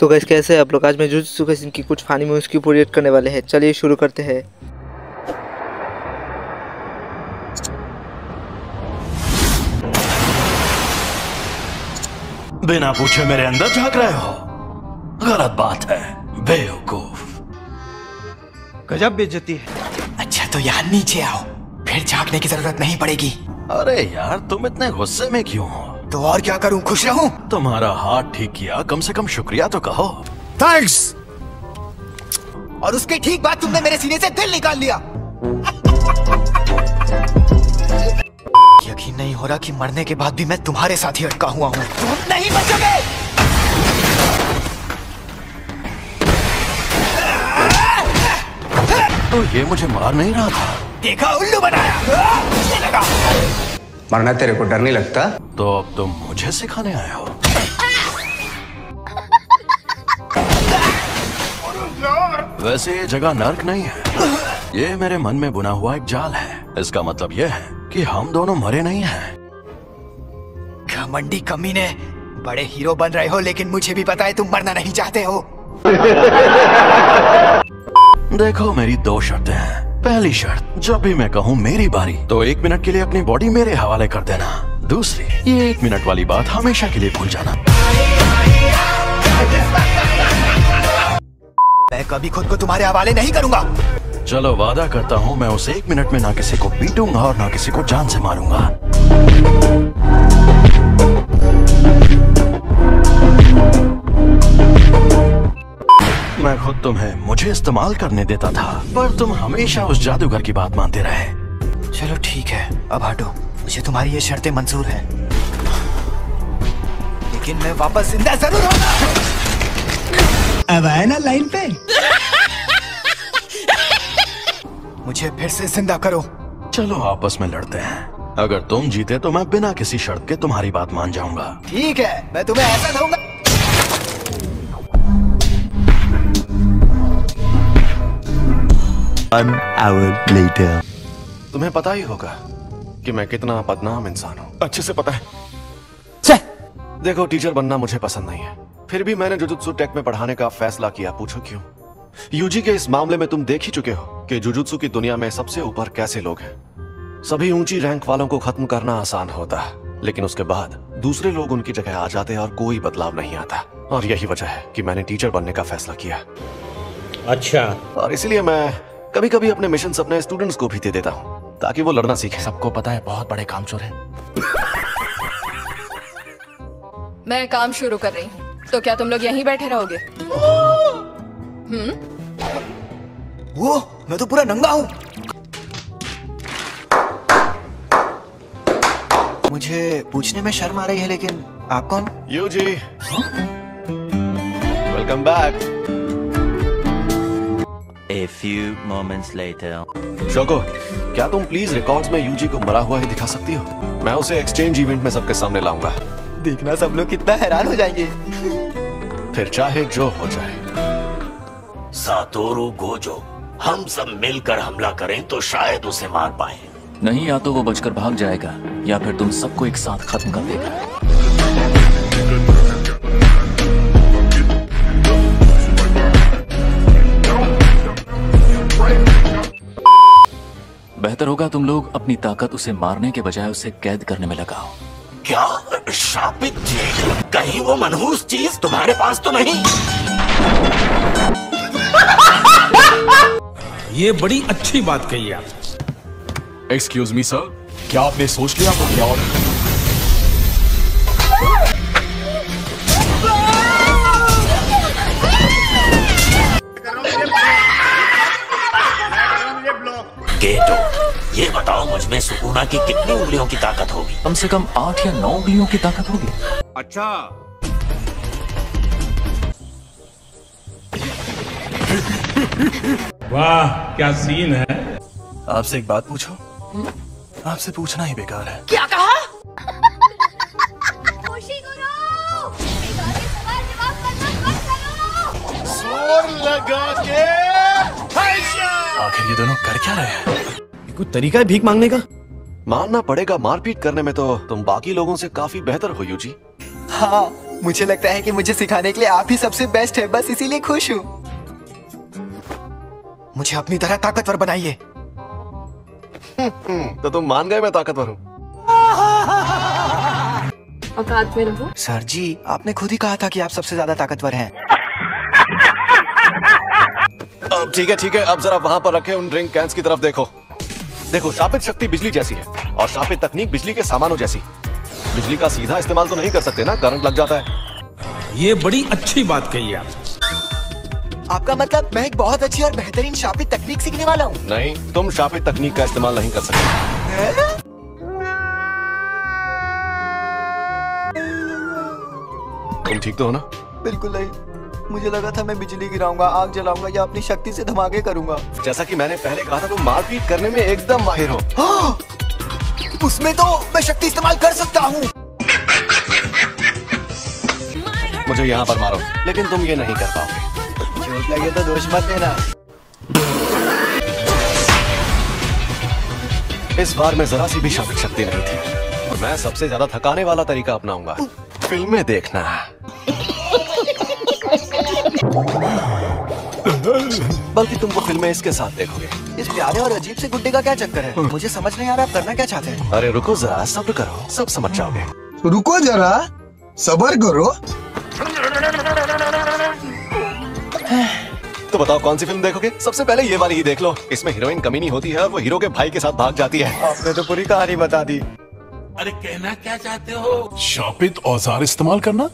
तो गाइस कैसे आप लोग, आज मैं यूजी के इनकी कुछ फानी मूव्स की पूरी रिएक्ट करने वाले हैं। चलिए शुरू करते हैं। बिना पूछे मेरे अंदर झांक रहे हो, गलत बात है बेवकूफ। गजब बेइज्जती है। अच्छा तो यहाँ नीचे आओ, फिर झांकने की जरूरत नहीं पड़ेगी। अरे यार तुम इतने गुस्से में क्यों हो? तो और क्या करूं, खुश रहूं? तुम्हारा हाथ ठीक किया, कम से कम शुक्रिया तो कहो। थैंक्स। और उसके ठीक बाद तुमने मेरे सीने से दिल निकाल लिया। यकीन नहीं हो रहा कि मरने के बाद भी मैं तुम्हारे साथ ही अटका हुआ हूँ। तुम नहीं बचोगे। तो ये मुझे मार नहीं रहा था, देखा उल्लू बनाया। ये लगा मरना तेरे को डर नहीं लगता? तो अब तुम मुझे सिखाने आए हो? वैसे ये जगह नर्क नहीं है, ये मेरे मन में बुना हुआ एक जाल है। इसका मतलब ये है कि हम दोनों मरे नहीं हैं। घमंडी कमीने, बड़े हीरो बन रहे हो, लेकिन मुझे भी पता है तुम मरना नहीं चाहते हो। देखो मेरी दो शर्तें हैं। पहली शर्त, जब भी मैं कहूँ मेरी बारी तो 1 मिनट के लिए अपनी बॉडी मेरे हवाले कर देना। दूसरी, ये 1 मिनट वाली बात हमेशा के लिए भूल जाना। मैं कभी खुद को तुम्हारे हवाले नहीं करूँगा। चलो वादा करता हूँ, मैं उस 1 मिनट में ना किसी को पीटूंगा और ना किसी को जान से मारूंगा। मैं खुद तुम्हें मुझे इस्तेमाल करने देता था, पर तुम हमेशा उस जादूगर की बात मानते रहे। चलो ठीक है, अब हटो, मुझे तुम्हारी ये शर्तें मंजूर हैं, लेकिन मैं वापस जिंदा जरूर होगा। अब आया ना लाइन पे। मुझे फिर से जिंदा करो। चलो आपस में लड़ते हैं, अगर तुम जीते तो मैं बिना किसी शर्त के तुम्हारी बात मान जाऊंगा। ठीक है, मैं तुम्हें ऐसा दूंगा। An hour later. तुम्हें पता ही होगा कि मैं कितना बदनाम इंसान हूँ, अच्छे से पता है। देखो टीचर बनना मुझे पसंद नहीं है, फिर भी मैंने जुजुत्सु टेक में पढ़ाने का फैसला किया। पूछो क्यों? यूजी के इस मामले में तुम देख ही चुके हो कि जुजुत्सु की दुनिया में सबसे ऊपर कैसे लोग हैं। सभी ऊंची रैंक वालों को खत्म करना आसान होता है, लेकिन उसके बाद दूसरे लोग उनकी जगह आ जाते हैं और कोई बदलाव नहीं आता। और यही वजह है कि मैंने टीचर बनने का फैसला किया। अच्छा। और इसलिए मैं कभी कभी अपने मिशन अपने स्टूडेंट्स को भी दे देता हूँ, ताकि वो लड़ना सीखे। सबको पता है बहुत बड़े कामचोर हैं। मैं काम शुरू कर रही हूँ, तो क्या तुम लोग यहीं बैठे रहोगे? वो मैं तो पूरा नंगा हूँ। मुझे पूछने में शर्म आ रही है, लेकिन आप कौन? UG. Welcome back. A few moments later. शोको, क्या तुम प्लीज रिकॉर्ड्स में यूजी को मरा हुआ ही दिखा सकती हो? मैं उसे एक्सचेंज इवेंट में सबके सामने लाऊंगा। देखना सब लोग कितना हैरान हो जाएंगे। फिर चाहे जो हो जाए। सातोरू गोजो, हम सब मिलकर हमला करें तो शायद उसे मार पाए। नहीं, या तो वो बचकर भाग जाएगा या फिर तुम सबको एक साथ खत्म कर देगा। बेहतर होगा तुम लोग अपनी ताकत उसे मारने के बजाय उसे कैद करने में लगाओ। क्या शापित जी, कहीं वो मनहूस चीज तुम्हारे पास तो नहीं? ये बड़ी अच्छी बात कही आप। एक्सक्यूज मी सर, क्या आपने सोच लिया क्या? और ये बताओ मुझमें सुकुना की कितनी उंगलियों की ताकत होगी? कम से कम 8 या 9 उंगलियों की ताकत होगी। अच्छा। वाह क्या सीन है। आपसे एक बात पूछो। आपसे पूछना ही बेकार है। क्या कहा? फुशिगुरो, इतादोरी सवाल जवाब करना बंद करो। जोर लगा के। आखिर ये दोनों कर क्या रहे हैं? कुछ तरीका है भीख मांगने का? मानना पड़ेगा, मारपीट करने में तो तुम बाकी लोगों से काफी बेहतर हो यूजी। हाँ मुझे लगता है कि मुझे सिखाने के लिए आप ही सबसे बेस्ट है, बस इसीलिए खुश हूँ। मुझे अपनी तरह ताकतवर बनाइए। तो तुम मान गए मैं ताकतवर हूँ? औकात में रहो। सर जी, आपने खुद ही कहा था कि आप सबसे ज्यादा ताकतवर हैं। अब ठीक है ठीक है, अब जरा वहाँ पर रखे उन ड्रिंक कैंस की तरफ देखो। देखो, शापित शक्ति बिजली जैसी है और शापित तकनीक बिजली के सामानों जैसी। बिजली का सीधा इस्तेमाल तो नहीं कर सकते ना, करंट लग जाता है। ये बड़ी अच्छी बात कही आपने। आपका मतलब मैं एक बहुत अच्छी और बेहतरीन शापित तकनीक सीखने वाला हूँ? नहीं, तुम शापित तकनीक का इस्तेमाल नहीं कर सकते। तुम ठीक तो हो ना? बिल्कुल नहीं। मुझे लगा था मैं बिजली गिराऊंगा, आग जलाऊंगा या अपनी शक्ति से धमाके करूंगा। जैसा कि मैंने पहले कहा था, तुम मारपीट करने में एकदम माहिर हो। हाँ! उसमें तो मैं शक्ति इस्तेमाल कर सकता हूँ। मुझे यहाँ पर मारो, लेकिन तुम ये नहीं कर पाओगे। चोट लगे तो दोष मत देना। इस बार में जरा सी भी शक्ति नहीं थी और मैं सबसे ज्यादा थकाने वाला तरीका अपनाऊंगा, फिल्में देखना। बल्कि तुम वो फिल्में इसके साथ देखोगे। इस प्यारे और अजीब से गुड्डे का क्या चक्कर है? मुझे समझ नहीं आ रहा आप करना क्या चाहते हैं। अरे रुको जरा, सब्र करो, सब समझ जाओगे। रुको जरा, सब्र करो। तो बताओ कौन सी फिल्म देखोगे? सबसे पहले ये वाली ही देख लो। इसमें हीरोइन कमीनी होती है और वो हीरो के भाई के साथ भाग जाती है। आपने तो पूरी कहानी बता दी। अरे कहना क्या चाहते हो? शापित औजार इस्तेमाल करना?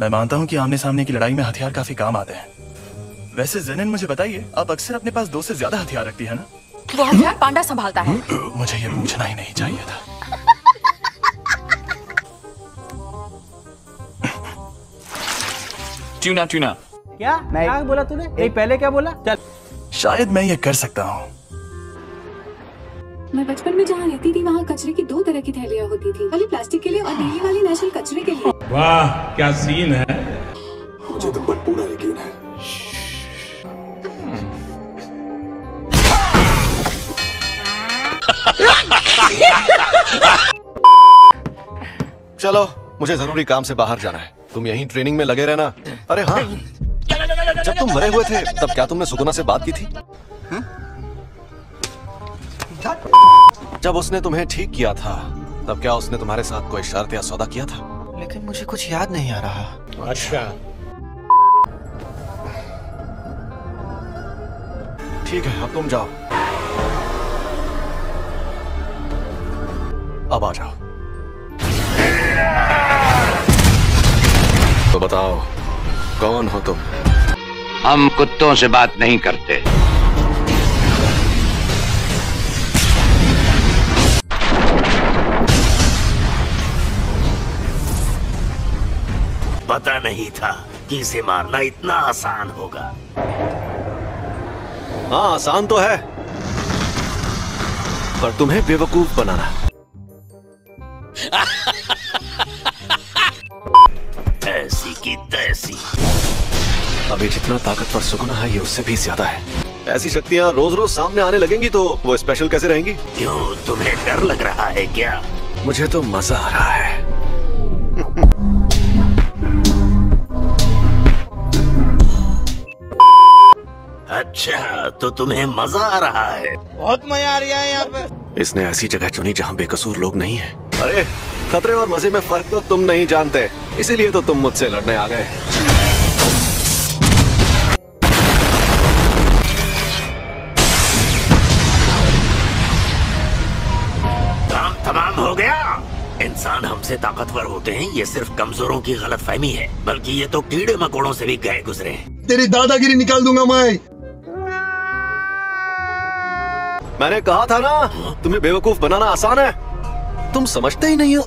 मैं मानता हूँ कि आमने सामने की लड़ाई में हथियार काफी काम आते हैं। वैसे ज़ेनन, मुझे बताइए, आप अक्सर अपने पास 2 से ज्यादा हथियार रखती है ना? वो हथियार पांडा संभालता है। मुझे ये पूछना ही नहीं चाहिए था। ट्यूना ट्यूना क्या? क्या बोला तूने? नहीं, पहले क्या बोला? चल, शायद मैं ये कर सकता हूँ। मैं बचपन में जहाँ रहती थी वहाँ कचरे की 2 तरह की थैलियाँ होती थी, वाली प्लास्टिक के लिए और डेली वाली नेशनल कचरे के लिए। वाह क्या सीन है। मुझे तुम पर पूरा यकीन है। चलो, मुझे जरूरी काम से बाहर जाना है, तुम यहीं ट्रेनिंग में लगे रहना। अरे हाँ, जब तुम मरे हुए थे तब क्या तुमने सुकुना से बात की थी? जब उसने तुम्हें ठीक किया था तब क्या उसने तुम्हारे साथ कोई शर्त या सौदा किया था? लेकिन मुझे कुछ याद नहीं आ रहा। अच्छा ठीक है, अब तुम जाओ। अब आ जाओ। तो बताओ कौन हो तुम? हम कुत्तों से बात नहीं करते। पता नहीं था कि इसे मारना इतना आसान होगा। हाँ आसान तो है, पर तुम्हें बेवकूफ बनाना। ऐसी की तैसी। अभी जितना ताकतवर सुकुना है ये उससे भी ज्यादा है। ऐसी शक्तियाँ रोज रोज सामने आने लगेंगी तो वो स्पेशल कैसे रहेंगी? क्यों तुम्हें डर लग रहा है क्या? मुझे तो मजा आ रहा है। अच्छा, तो तुम्हें मजा आ रहा है? बहुत मजा आ रहा है यहाँ पे। इसने ऐसी जगह चुनी जहाँ बेकसूर लोग नहीं है। अरे खतरे और मजे में फर्क तो तुम नहीं जानते, इसीलिए तो तुम मुझसे लड़ने आ गए। काम तमाम हो गया। इंसान हमसे ताकतवर होते हैं ये सिर्फ कमजोरों की गलतफहमी है, बल्कि ये तो कीड़े मकोड़ों से भी गए गुजरे हैं। तेरी दादागिरी निकाल दूंगा मैं। मैंने कहा था ना तुम्हें बेवकूफ बनाना आसान है, तुम समझते ही नहीं हो।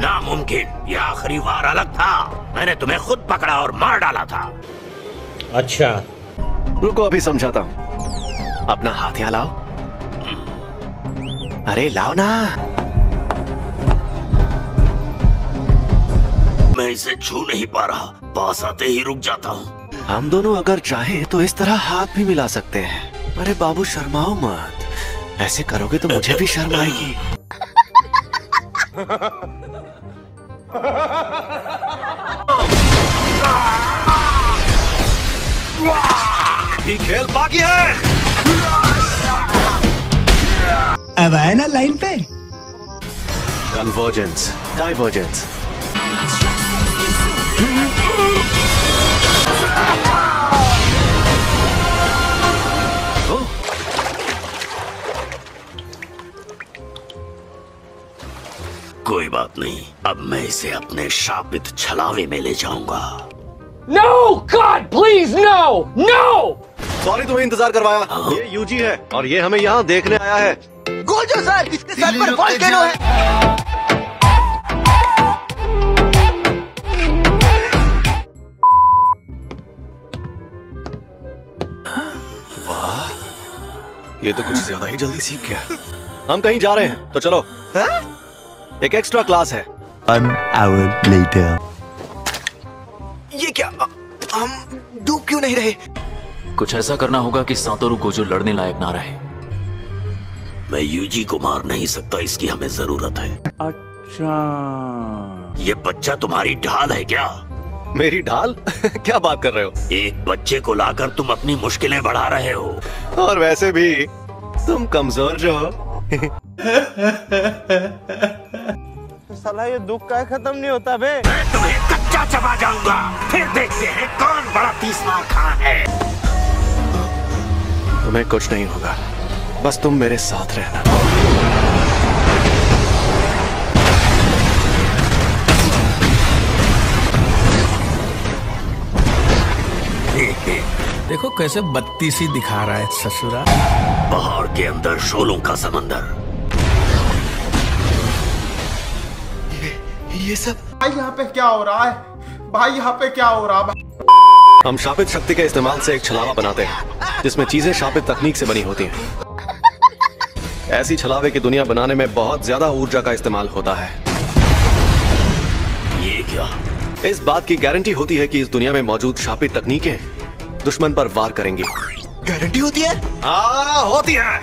नामुमकिन, यह आखिरी बार अलग था। मैंने तुम्हें खुद पकड़ा और मार डाला था। अच्छा रुको, अभी समझाता हूँ। अपना हाथ यहाँ लाओ। अरे लाओ ना। मैं इसे छू नहीं पा रहा, पास आते ही रुक जाता हूँ। हम दोनों अगर चाहें तो इस तरह हाथ भी मिला सकते हैं। अरे बाबू शर्माओ मत, ऐसे करोगे तो मुझे भी शर्म आएगी। बाकी खेल बाकी है। अब आए ना लाइन पे। Convergence, divergence. कोई बात नहीं, अब मैं इसे अपने शापित छलावे में ले जाऊंगा। No, God, please, no, no! Sorry तुम्हें इंतजार करवाया। ये यूजी है और ये हमें यहाँ देखने आया है। गोजो सर, इसके सर पर वोल्केनो है। वाह, ये तो कुछ ज्यादा ही जल्दी सीख गया। हम कहीं जा रहे हैं तो चलो। हाँ? एक एक्स्ट्रा क्लास है। An hour later. ये क्या, हम डूब क्यों नहीं रहे? कुछ ऐसा करना होगा कि सातोरू गोजो लड़ने लायक ना रहे। मैं यूजी को मार नहीं सकता, इसकी हमें जरूरत है। अच्छा, ये बच्चा तुम्हारी ढाल है क्या? मेरी ढाल? क्या बात कर रहे हो? एक बच्चे को लाकर तुम अपनी मुश्किलें बढ़ा रहे हो, और वैसे भी तुम कमजोर जो हो। साला ये दुख का खत्म नहीं होता बे। मैं तुम्हें कच्चा चबा जाऊंगा, फिर देखते हैं कौन बड़ा तीसरा खान है। तुम्हें कुछ नहीं होगा, बस तुम मेरे साथ रहना। देखो कैसे बत्तीसी दिखा रहा है ससुरा। पहाड़ के अंदर शोलों का समंदर। ये सब भाई यहाँ पे क्या हो रहा है? भाई यहाँ पे क्या हो रहा है? हम शापित शक्ति के इस्तेमाल से एक छलावा बनाते हैं जिसमें चीजें शापित तकनीक से बनी होती हैं। ऐसी छलावे की दुनिया बनाने में बहुत ज्यादा ऊर्जा का इस्तेमाल होता है। ये क्या? इस बात की गारंटी होती है कि इस दुनिया में मौजूद शापित तकनीकें दुश्मन पर वार करेंगी। गारंटी होती है? हाँ होती है।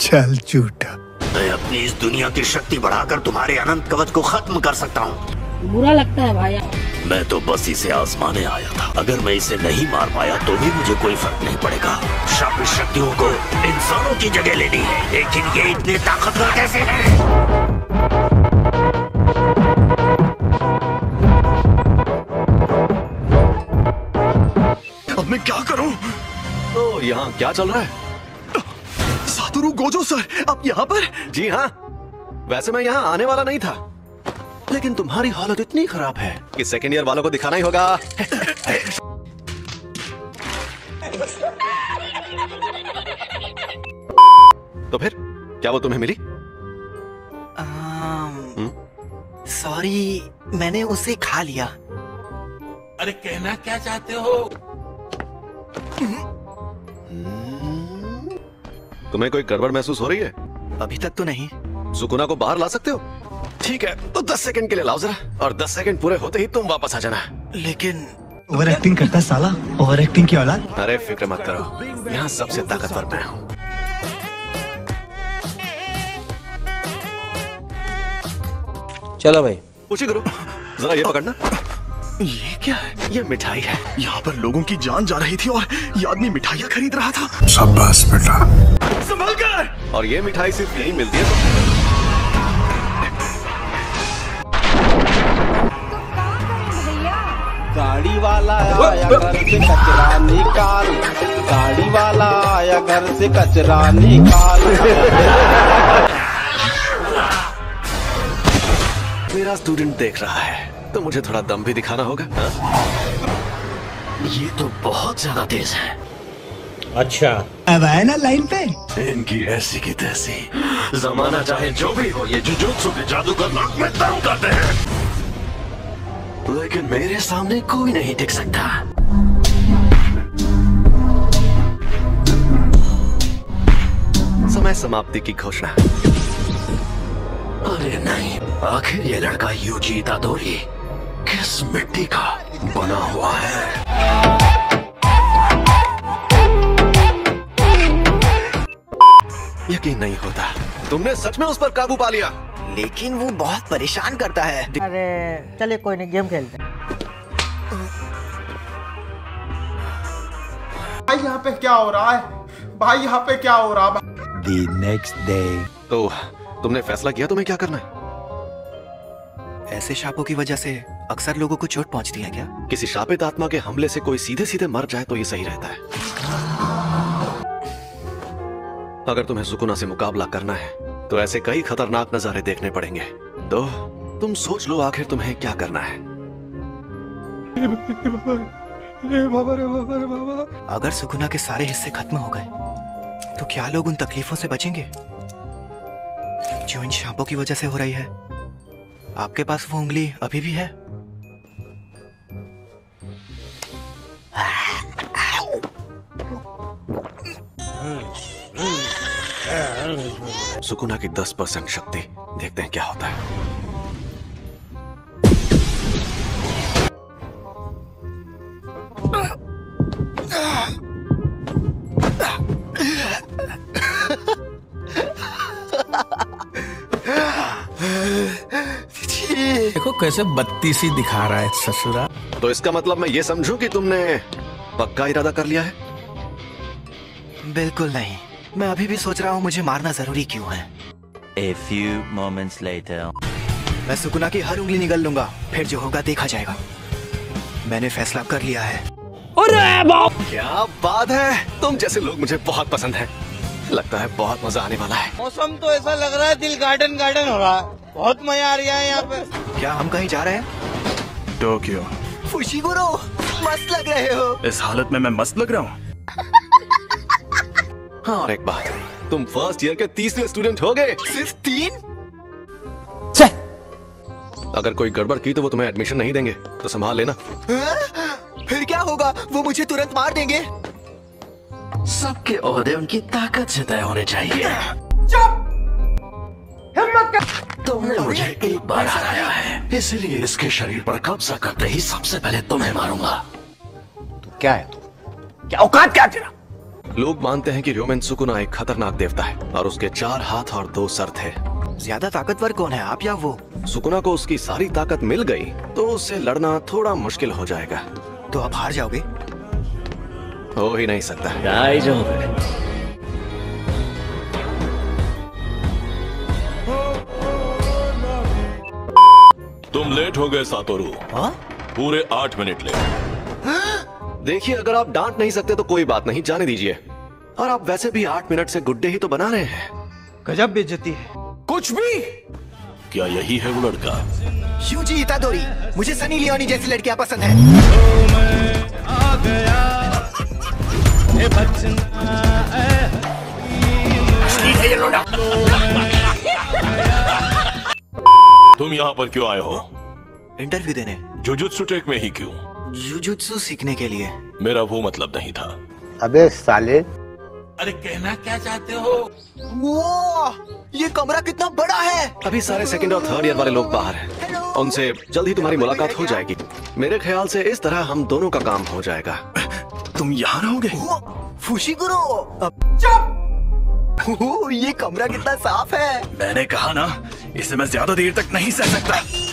चल झूठा। मैं अपनी इस दुनिया की शक्ति बढ़ाकर तुम्हारे अनंत कवच को खत्म कर सकता हूँ। बुरा लगता है भाई। मैं तो बस इसे आजमाने आया था। अगर मैं इसे नहीं मार पाया तो भी मुझे कोई फर्क नहीं पड़ेगा। शापित शक्तियों को इंसानों की जगह लेनी है, लेकिन ये इतने ताकतवर कैसे है? मैं क्या करूं? तो यहाँ क्या चल रहा है? सातोरू गोजो सर, आप यहाँ पर? जी हाँ, वैसे मैं यहाँ आने वाला नहीं था, लेकिन तुम्हारी हालत इतनी खराब है कि सेकेंड ईयर वालों को दिखाना ही होगा। तो फिर क्या वो तुम्हें मिली? सॉरी, मैंने उसे खा लिया। अरे कहना क्या चाहते हो? तुम्हें कोई गड़बड़ महसूस हो रही है? अभी तक तो नहीं। सुकुना को बाहर ला सकते हो? ठीक है, तो 10 सेकंड के लिए लाओ जरा, और 10 सेकंड पूरे होते ही तुम वापस आ जाना। लेकिन ओवर एक्टिंग करता साला, ओवर एक्टिंग की औलाद। अरे फिक्र मत करो, यहाँ सबसे ताकतवर मैं हूँ। चलो भाई। फुशिगुरो, जरा ये पकड़ना। ये क्या है? ये मिठाई है। यहाँ पर लोगों की जान जा रही थी और ये आदमी मिठाइयाँ खरीद रहा था। शाबाश बेटा, संभल कर। और ये मिठाई सिर्फ यहीं मिलती है। गाड़ी वाला आया घर से कचरा निकाल, गाड़ी वाला आया घर से कचरा निकाल। मेरा स्टूडेंट देख रहा है तो मुझे थोड़ा दम भी दिखाना होगा। ये तो बहुत ज्यादा तेज है। अच्छा, अब आए ना लाइन पे। इनकी ऐसी की तैसी, जमाना चाहे जो भी हो, ये जुजुत्सु के जादूगर नाक में दम करते हैं, लेकिन मेरे सामने कोई नहीं टिक सकता। समय समाप्ति की घोषणा। अरे नहीं, आखिर ये लड़का यूजी इतादोरी किस मिट्टी का बना हुआ है? यकीन नहीं होता, तुमने सच में उस पर काबू पा लिया। लेकिन वो बहुत परेशान करता है। अरे चले कोई नहीं, गेम खेलते हैं। भाई यहाँ पे क्या हो रहा है, भाई यहाँ पे क्या हो रहा है। The next day. तो तुमने फैसला किया तुम्हें क्या करना है? ऐसे शापों की वजह से अक्सर लोगों को चोट पहुंचती है क्या? किसी शापित आत्मा के हमले से कोई सीधे सीधे मर जाए तो ये सही रहता है। अगर तुम्हें सुकुना से मुकाबला करना है तो ऐसे कई खतरनाक नजारे देखने पड़ेंगे। तो तुम सोच लो आखिर तुम्हें क्या करना है। अगर सुकुना के सारे हिस्से खत्म हो गए तो क्या लोग उन तकलीफों से बचेंगे जो इन शापों की वजह से हो रही है? आपके पास वो उंगली अभी भी है? सुकुना की 10% शक्ति, देखते हैं क्या होता है। देखो कैसे बदतमीजी दिखा रहा है ससुरा। तो इसका मतलब मैं ये समझूं कि तुमने पक्का इरादा कर लिया है? बिल्कुल नहीं, मैं अभी भी सोच रहा हूँ मुझे मारना जरूरी क्यों है। A few moments later. मैं सुकुना की हर उंगली निगल लूंगा, फिर जो होगा देखा जाएगा। मैंने फैसला कर लिया है। अरे क्या बात है, तुम जैसे लोग मुझे बहुत पसंद है। लगता है बहुत मजा आने वाला है। मौसम तो ऐसा लग रहा है दिल गार्डन गार्डन हो रहा है, बहुत मजा आ रहा है यहाँ पे। क्या हम कहीं जा रहे हैं? टोक्यो। फुशीगुरो मस्त लग रहे हो। इस हालत में मैं मस्त लग रहा हूँ। हाँ और एक बात, तुम फर्स्ट ईयर के 30वें स्टूडेंट हो गए। सिर्फ 3? अगर कोई गड़बड़ की तो वो तुम्हें एडमिशन नहीं देंगे, तो संभाल लेना। फिर क्या होगा? वो मुझे तुरंत मार देंगे। सबके ओहदे उनकी ताकत से तय होने चाहिए। तुमने मुझे एक बार हराया है, इसलिए इसके शरीर पर कब्जा करते ही सबसे पहले तुम्हें मारूंगा। तो क्या है तू? क्या औकात क्या तेरा? लोग मानते हैं कि र्योमेन सुकुना एक खतरनाक देवता है और उसके 4 हाथ और 2 सर थे। ज्यादा ताकतवर कौन है, आप या वो? सुकुना को उसकी सारी ताकत मिल गई तो उससे लड़ना थोड़ा मुश्किल हो जाएगा। तो आप हार जाओगे? हो ही नहीं सकता। तुम लेट हो गए सातोरू। हाँ? पूरे 8 मिनट लेट। हाँ? देखिए अगर आप डांट नहीं सकते तो कोई बात नहीं, जाने दीजिए। और आप वैसे भी 8 मिनट से गुड्डे ही तो बना रहे हैं। गजब बेइज्जती है। कुछ भी। क्या यही है वो लड़का? Yuji Itadori. मुझे सनी लियोनी जैसी लड़कियां पसंद है। तुम यहाँ पर क्यों आए हो? इंटरव्यू देने। जुजुत्सु टेक में ही क्यों? जुजुत्सु सीखने के लिए। मेरा वो मतलब नहीं था। अबे साले। अरे कहना क्या चाहते हो? वो ये कमरा कितना बड़ा है। अभी सारे सेकंड और थर्ड ईयर वाले लोग बाहर हैं। उनसे जल्द ही तुम्हारी मुलाकात हो जाएगी। मेरे ख्याल से इस तरह हम दोनों का काम हो जाएगा। तुम यहाँ रहोगे? फुशीगुरो। ये कमरा कितना साफ है। मैंने कहा ना, इसे मैं ज्यादा देर तक नहीं सह सकता।